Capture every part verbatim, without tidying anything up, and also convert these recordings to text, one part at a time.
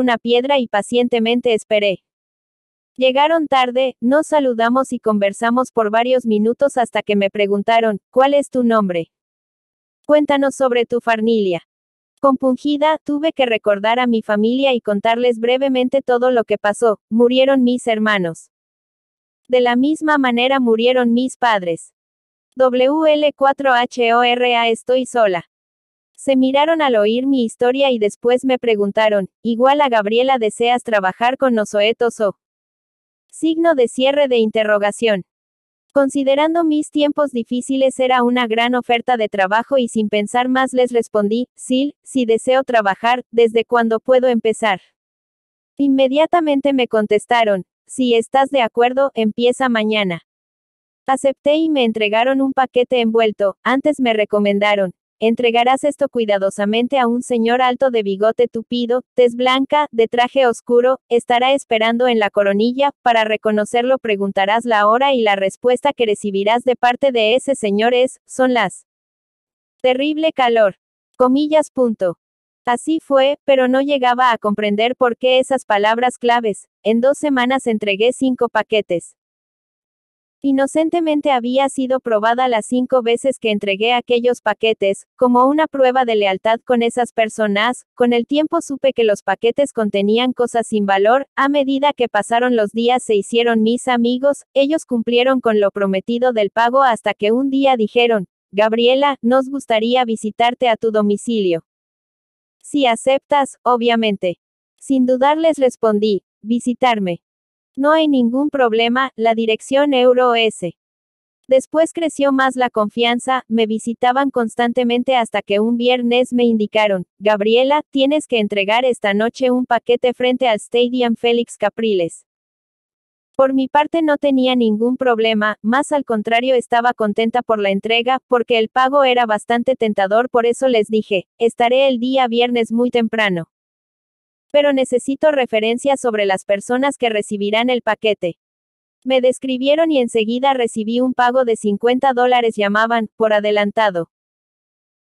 una piedra y pacientemente esperé. Llegaron tarde, nos saludamos y conversamos por varios minutos hasta que me preguntaron, ¿cuál es tu nombre? Cuéntanos sobre tu familia. Compungida, tuve que recordar a mi familia y contarles brevemente todo lo que pasó. Murieron mis hermanos. De la misma manera murieron mis padres. W L cuatro H O R A Estoy sola. Se miraron al oír mi historia y después me preguntaron, igual a Gabriela deseas trabajar con nosotros o... Signo de cierre de interrogación. Considerando mis tiempos difíciles era una gran oferta de trabajo y sin pensar más les respondí, sí, si deseo trabajar, ¿desde cuándo puedo empezar? Inmediatamente me contestaron, si estás de acuerdo, empieza mañana. Acepté y me entregaron un paquete envuelto, antes me recomendaron, entregarás esto cuidadosamente a un señor alto de bigote tupido, tez blanca, de traje oscuro, estará esperando en la coronilla, para reconocerlo preguntarás la hora y la respuesta que recibirás de parte de ese señor es, son las... Terrible calor. Comillas punto. Así fue, pero no llegaba a comprender por qué esas palabras claves. En dos semanas entregué cinco paquetes. Inocentemente había sido probada las cinco veces que entregué aquellos paquetes, como una prueba de lealtad con esas personas. Con el tiempo supe que los paquetes contenían cosas sin valor. A medida que pasaron los días se hicieron mis amigos, ellos cumplieron con lo prometido del pago hasta que un día dijeron, Gabriela, nos gustaría visitarte a tu domicilio. Si aceptas, obviamente. Sin dudar les respondí, visitarme. No hay ningún problema, la dirección Euro S. Después creció más la confianza, me visitaban constantemente hasta que un viernes me indicaron, Gabriela, tienes que entregar esta noche un paquete frente al Stadium Félix Capriles. Por mi parte no tenía ningún problema, más al contrario estaba contenta por la entrega, porque el pago era bastante tentador, por eso les dije, estaré el día viernes muy temprano. Pero necesito referencias sobre las personas que recibirán el paquete. Me describieron y enseguida recibí un pago de cincuenta dólares llamaban, por adelantado.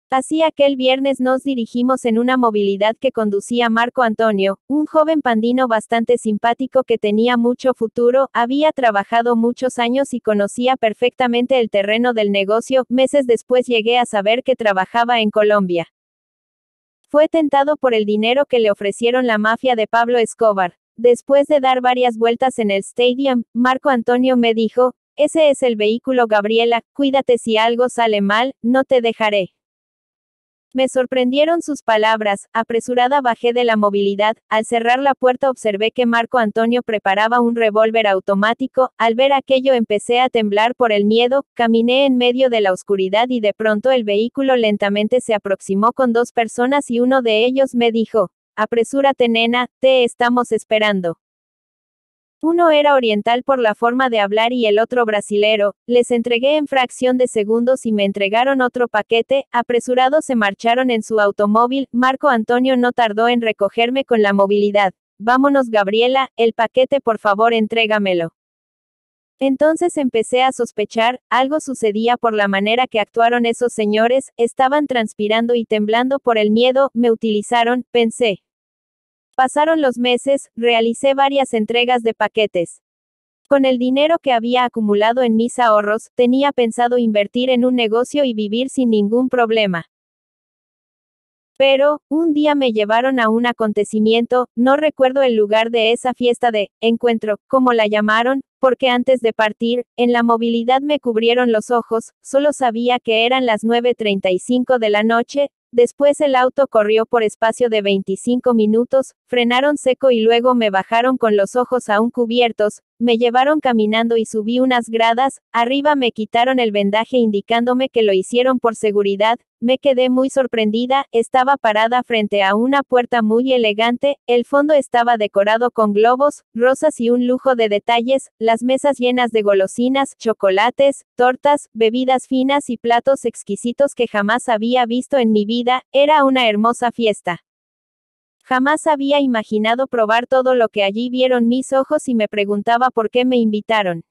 Así aquel viernes nos dirigimos en una movilidad que conducía Marco Antonio, un joven pandino bastante simpático que tenía mucho futuro, había trabajado muchos años y conocía perfectamente el terreno del negocio, meses después llegué a saber que trabajaba en Colombia. Fue tentado por el dinero que le ofrecieron la mafia de Pablo Escobar. Después de dar varias vueltas en el Stadium, Marco Antonio me dijo, ese es el vehículo Gabriela, cuídate si algo sale mal, no te dejaré. Me sorprendieron sus palabras, apresurada bajé de la movilidad, al cerrar la puerta observé que Marco Antonio preparaba un revólver automático, al ver aquello empecé a temblar por el miedo, caminé en medio de la oscuridad y de pronto el vehículo lentamente se aproximó con dos personas y uno de ellos me dijo, apresúrate nena, te estamos esperando. Uno era oriental por la forma de hablar y el otro brasilero, les entregué en fracción de segundos y me entregaron otro paquete, apresurados se marcharon en su automóvil, Marco Antonio no tardó en recogerme con la movilidad. Vámonos Gabriela, el paquete por favor entrégamelo. Entonces empecé a sospechar, algo sucedía por la manera que actuaron esos señores, estaban transpirando y temblando por el miedo, me utilizaron, pensé. Pasaron los meses, realicé varias entregas de paquetes. Con el dinero que había acumulado en mis ahorros, tenía pensado invertir en un negocio y vivir sin ningún problema. Pero, un día me llevaron a un acontecimiento, no recuerdo el lugar de esa fiesta de encuentro, como la llamaron, porque antes de partir, en la movilidad me cubrieron los ojos, solo sabía que eran las nueve treinta y cinco de la noche. Después el auto corrió por espacio de veinticinco minutos, frenaron seco y luego me bajaron con los ojos aún cubiertos, me llevaron caminando y subí unas gradas, arriba me quitaron el vendaje indicándome que lo hicieron por seguridad, me quedé muy sorprendida, estaba parada frente a una puerta muy elegante, el fondo estaba decorado con globos, rosas y un lujo de detalles, las mesas llenas de golosinas, chocolates, tortas, bebidas finas y platos exquisitos que jamás había visto en mi vida. Era una hermosa fiesta. Jamás había imaginado probar todo lo que allí vieron mis ojos y me preguntaba por qué me invitaron.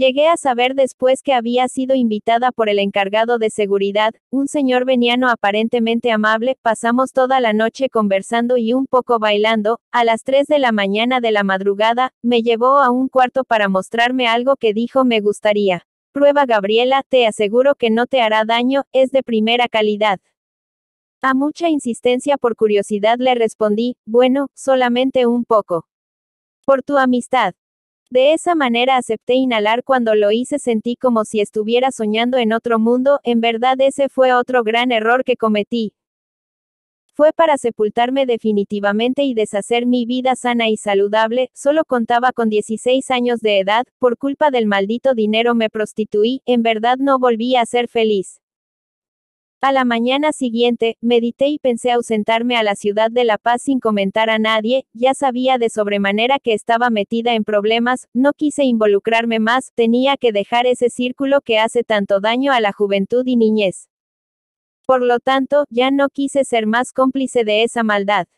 Llegué a saber después que había sido invitada por el encargado de seguridad, un señor veniano aparentemente amable. Pasamos toda la noche conversando y un poco bailando. A las tres de la mañana de la madrugada, me llevó a un cuarto para mostrarme algo que dijo me gustaría. Prueba Gabriela, te aseguro que no te hará daño, es de primera calidad. A mucha insistencia por curiosidad le respondí, bueno, solamente un poco. Por tu amistad. De esa manera acepté inhalar. Cuando lo hice sentí como si estuviera soñando en otro mundo. En verdad ese fue otro gran error que cometí. Fue para sepultarme definitivamente y deshacer mi vida sana y saludable. Solo contaba con dieciséis años de edad, por culpa del maldito dinero me prostituí, en verdad no volví a ser feliz. A la mañana siguiente, medité y pensé ausentarme a la ciudad de La Paz sin comentar a nadie. Ya sabía de sobremanera que estaba metida en problemas, no quise involucrarme más, tenía que dejar ese círculo que hace tanto daño a la juventud y niñez. Por lo tanto, ya no quise ser más cómplice de esa maldad.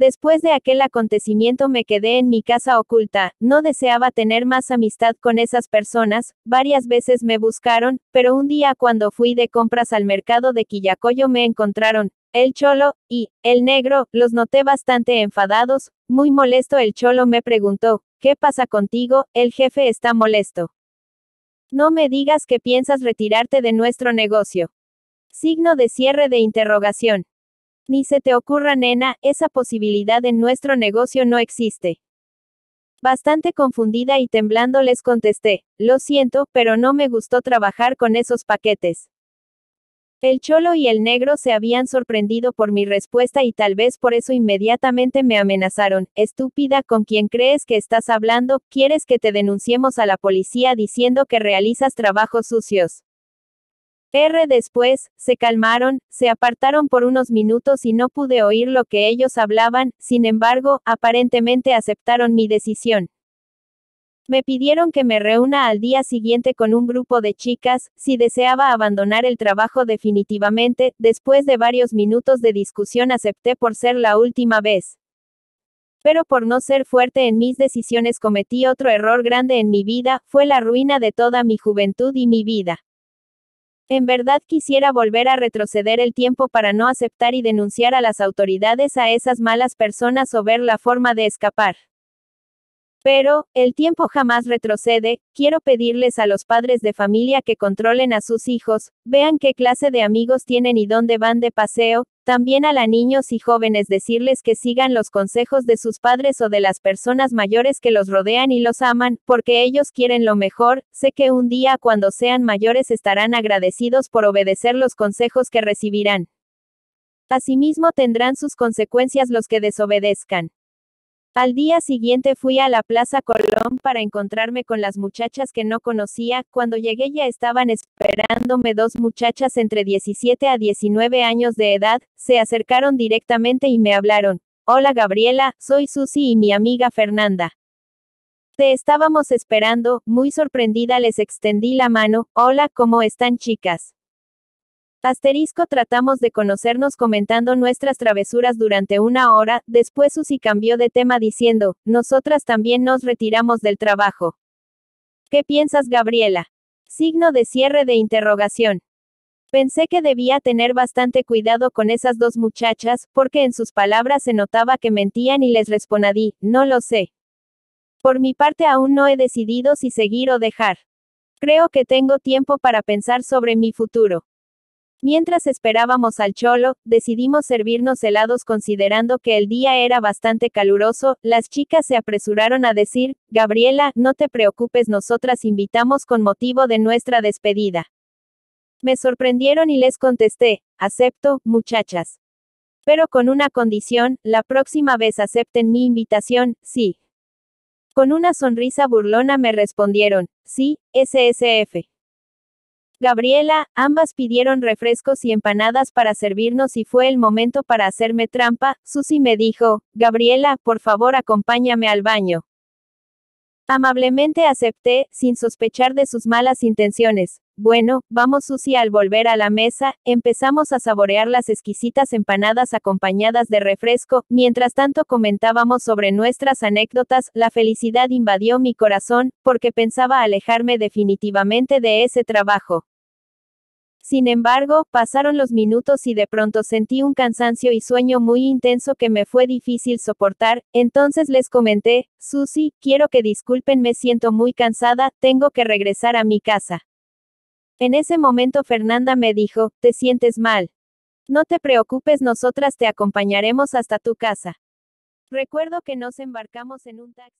Después de aquel acontecimiento me quedé en mi casa oculta, no deseaba tener más amistad con esas personas. Varias veces me buscaron, pero un día cuando fui de compras al mercado de Quillacoyo me encontraron, el Cholo y el Negro, los noté bastante enfadados. Muy molesto el Cholo me preguntó, ¿qué pasa contigo? El jefe está molesto. No me digas que piensas retirarte de nuestro negocio. Signo de cierre de interrogación. Ni se te ocurra, nena, esa posibilidad en nuestro negocio no existe. Bastante confundida y temblando les contesté, lo siento, pero no me gustó trabajar con esos paquetes. El Cholo y el Negro se habían sorprendido por mi respuesta y tal vez por eso inmediatamente me amenazaron, estúpida, ¿con quién crees que estás hablando? ¿Quieres que te denunciemos a la policía diciendo que realizas trabajos sucios? R después, se calmaron, se apartaron por unos minutos y no pude oír lo que ellos hablaban. Sin embargo, aparentemente aceptaron mi decisión. Me pidieron que me reúna al día siguiente con un grupo de chicas, si deseaba abandonar el trabajo definitivamente. Después de varios minutos de discusión acepté por ser la última vez. Pero por no ser fuerte en mis decisiones cometí otro error grande en mi vida, fue la ruina de toda mi juventud y mi vida. En verdad quisiera volver a retroceder el tiempo para no aceptar y denunciar a las autoridades a esas malas personas o ver la forma de escapar. Pero, el tiempo jamás retrocede. Quiero pedirles a los padres de familia que controlen a sus hijos, vean qué clase de amigos tienen y dónde van de paseo, también a los niños y jóvenes decirles que sigan los consejos de sus padres o de las personas mayores que los rodean y los aman, porque ellos quieren lo mejor. Sé que un día cuando sean mayores estarán agradecidos por obedecer los consejos que recibirán. Asimismo tendrán sus consecuencias los que desobedezcan. Al día siguiente fui a la Plaza Colón para encontrarme con las muchachas que no conocía. Cuando llegué ya estaban esperándome dos muchachas entre diecisiete a diecinueve años de edad, se acercaron directamente y me hablaron. Hola Gabriela, soy Susi y mi amiga Fernanda. Te estábamos esperando. Muy sorprendida les extendí la mano. Hola, ¿cómo están chicas? Asterisco tratamos de conocernos comentando nuestras travesuras durante una hora. Después Susi cambió de tema diciendo, nosotras también nos retiramos del trabajo. ¿Qué piensas Gabriela? Signo de cierre de interrogación. Pensé que debía tener bastante cuidado con esas dos muchachas, porque en sus palabras se notaba que mentían y les respondí, no lo sé. Por mi parte aún no he decidido si seguir o dejar. Creo que tengo tiempo para pensar sobre mi futuro. Mientras esperábamos al Cholo, decidimos servirnos helados considerando que el día era bastante caluroso. Las chicas se apresuraron a decir, Gabriela, no te preocupes, nosotras invitamos con motivo de nuestra despedida. Me sorprendieron y les contesté, acepto, muchachas. Pero con una condición, la próxima vez acepten mi invitación, sí. Con una sonrisa burlona me respondieron, sí, S S F. Gabriela, ambas pidieron refrescos y empanadas para servirnos y fue el momento para hacerme trampa. Susi me dijo, Gabriela, por favor acompáñame al baño. Amablemente acepté, sin sospechar de sus malas intenciones. Bueno, vamos, Susi. Al volver a la mesa, empezamos a saborear las exquisitas empanadas acompañadas de refresco. Mientras tanto comentábamos sobre nuestras anécdotas. La felicidad invadió mi corazón, porque pensaba alejarme definitivamente de ese trabajo. Sin embargo, pasaron los minutos y de pronto sentí un cansancio y sueño muy intenso que me fue difícil soportar. Entonces les comenté: Susi, quiero que disculpen, me siento muy cansada, tengo que regresar a mi casa. En ese momento Fernanda me dijo: ¿te sientes mal? No te preocupes, nosotras te acompañaremos hasta tu casa. Recuerdo que nos embarcamos en un taxi.